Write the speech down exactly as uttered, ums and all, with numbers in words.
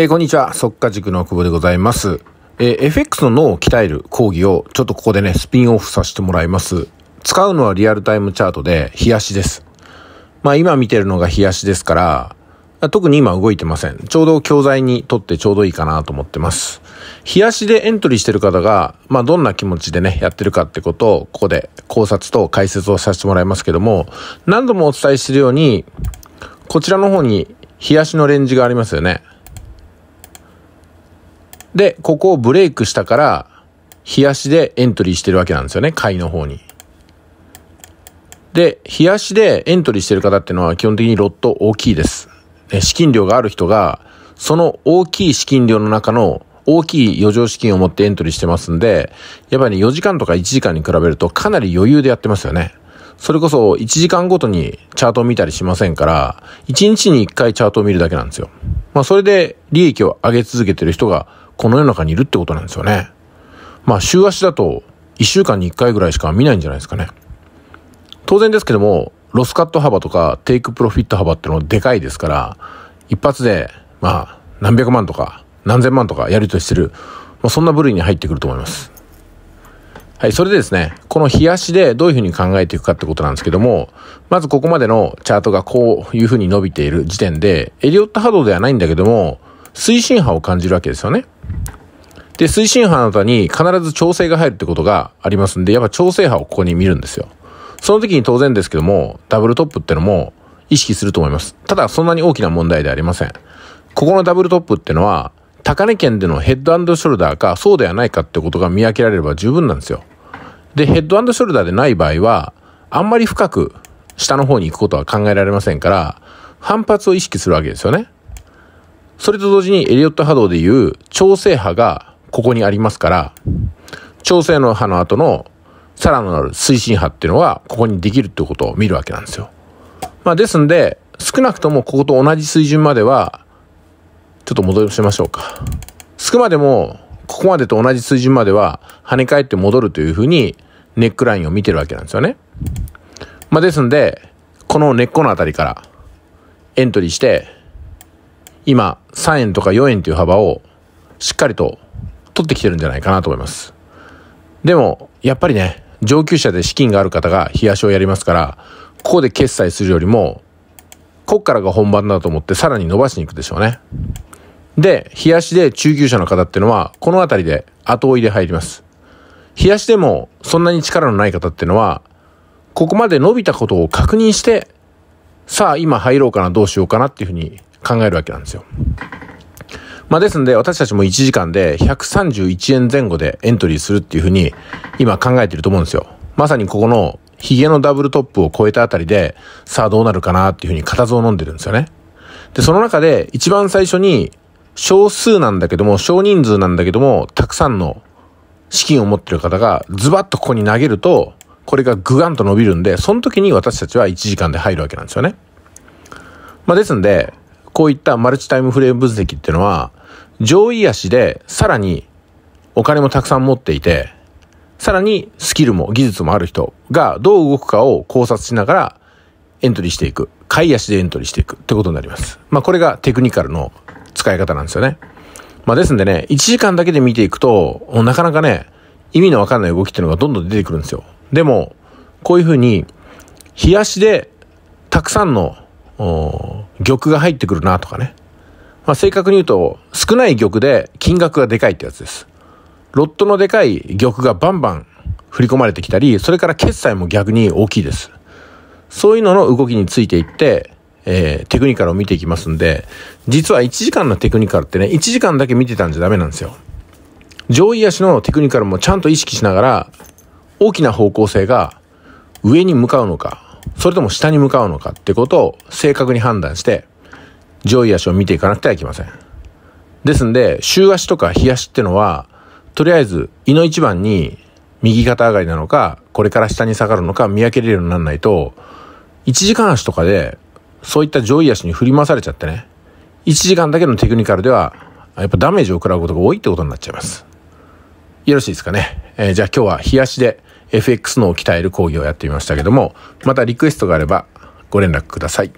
えー、こんにちは、速稼塾の久保でございます。えー、エフエックス の脳を鍛える講義をちょっとここでねスピンオフさせてもらいます。使うのはリアルタイムチャートで日足です。まあ今見てるのが日足ですから特に今動いてません。ちょうど教材にとってちょうどいいかなと思ってます。日足でエントリーしてる方がまあどんな気持ちでねやってるかってことをここで考察と解説をさせてもらいますけども、何度もお伝えしているようにこちらの方に日足のレンジがありますよね。で、ここをブレイクしたから、日足でエントリーしてるわけなんですよね。買いの方に。で、日足でエントリーしてる方っていうのは基本的にロット大きいです。資金量がある人が、その大きい資金量の中の大きい余剰資金を持ってエントリーしてますんで、やっぱり、ね、よじかんとかいちじかんに比べるとかなり余裕でやってますよね。それこそいちじかんごとにチャートを見たりしませんから、いちにちにいっかいチャートを見るだけなんですよ。まあそれで利益を上げ続けてる人がこの世の中にいるってことなんですよね。まあ週足だといっしゅうかんにいっかいぐらいしか見ないんじゃないですかね。当然ですけども、ロスカット幅とかテイクプロフィット幅ってのはでかいですから、一発でまあ何百万とか何千万とかやりとりしてる、まあ、そんな部類に入ってくると思います。はい、それでですね、この日足でどういうふうに考えていくかってことなんですけども、まずここまでのチャートがこういうふうに伸びている時点で、エリオット波動ではないんだけども、推進波を感じるわけですよね。で、推進波の後に必ず調整が入るってことがありますんで、やっぱ調整波をここに見るんですよ。その時に当然ですけども、ダブルトップってのも意識すると思います。ただ、そんなに大きな問題ではありません。ここのダブルトップってのは、高値圏でのヘッド&ショルダーかそうではないかってことが見分けられれば十分なんですよ。で、ヘッド&ショルダーでない場合はあんまり深く下の方に行くことは考えられませんから反発を意識するわけですよね。それと同時にエリオット波動でいう調整波がここにありますから、調整の波の後のさらなる推進波っていうのがここにできるってことを見るわけなんですよ。まあですんで少なくともここと同じ水準まではちょっと戻しましょうか。少までもここまでと同じ水準までは跳ね返って戻るというふうにネックラインを見てるわけなんですよね。まあですんでこの根っこのあたりからエントリーして今さんえんとかよえんという幅をしっかりと取ってきてるんじゃないかなと思います。でもやっぱりね上級者で資金がある方が日足をやりますからここで決済するよりもここからが本番だと思ってさらに伸ばしに行くでしょうね。で、日足で中級者の方っていうのは、このあたりで後追いで入ります。日足でもそんなに力のない方っていうのは、ここまで伸びたことを確認して、さあ今入ろうかな、どうしようかなっていうふうに考えるわけなんですよ。まあですので、私たちもいちじかんでひゃくさんじゅういちえん前後でエントリーするっていうふうに今考えていると思うんですよ。まさにここのヒゲのダブルトップを超えたあたりで、さあどうなるかなっていうふうに固唾を飲んでるんですよね。で、その中で一番最初に、少数なんだけども、少人数なんだけども、たくさんの資金を持っている方がズバッとここに投げると、これがグガンと伸びるんで、その時に私たちはいちじかんで入るわけなんですよね。まあですんで、こういったマルチタイムフレーム分析っていうのは、上位足でさらにお金もたくさん持っていて、さらにスキルも技術もある人がどう動くかを考察しながらエントリーしていく。買い足でエントリーしていくってことになります。まあこれがテクニカルの使い方なんですよね。まあですんでね、いちじかんだけで見ていくと、なかなかね、意味のわかんない動きっていうのがどんどん出てくるんですよ。でも、こういうふうに、日足でたくさんの玉が入ってくるなとかね。まあ正確に言うと、少ない玉で金額がでかいってやつです。ロットのでかい玉がバンバン振り込まれてきたり、それから決済も逆に大きいです。そういうのの動きについていって、えー、テクニカルを見ていきますんで、実はいちじかんのテクニカルってね、いちじかんだけ見てたんじゃダメなんですよ。上位足のテクニカルもちゃんと意識しながら、大きな方向性が上に向かうのか、それとも下に向かうのかってことを正確に判断して、上位足を見ていかなくてはいけません。ですんで、週足とか日足ってのは、とりあえず、胃の一番に右肩上がりなのか、これから下に下がるのか見分けれるようにならないと、いちじかん足とかで、そういった上位足に振り回されちゃってね、いちじかんだけのテクニカルではやっぱダメージを食らうことが多いってことになっちゃいます。よろしいですかね。えー、じゃあ今日は日足で エフエックス のを鍛える講義をやってみましたけども、またリクエストがあればご連絡ください。